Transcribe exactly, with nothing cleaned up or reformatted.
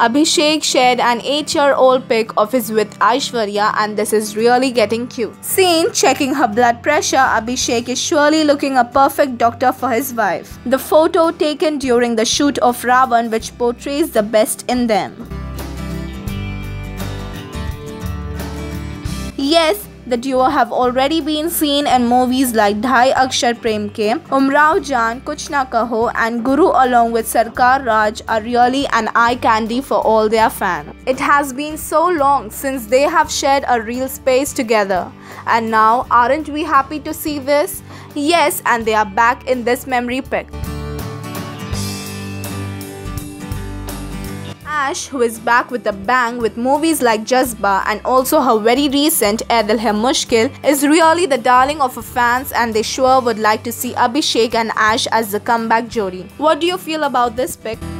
Abhishek shared an eight year old pic of his with Aishwarya, and this is really getting cute. Seen checking her blood pressure, Abhishek is surely looking a perfect doctor for his wife. The photo taken during the shoot of Ravan, which portrays the best in them. Yes, the duo have already been seen in movies like Dhai Akshar Premke, Umrao Jaan, Kuch Na Kaho and Guru along with Sarkar Raj are really an eye candy for all their fans. It has been so long since they have shared a real space together. And now, aren't we happy to see this? Yes, and they are back in this memory pic. Ash, who is back with a bang with movies like Jazba and also her very recent Ae Dil Hai Mushkil, is really the darling of her fans, and they sure would like to see Abhishek and Ash as the comeback jodi. What do you feel about this pic?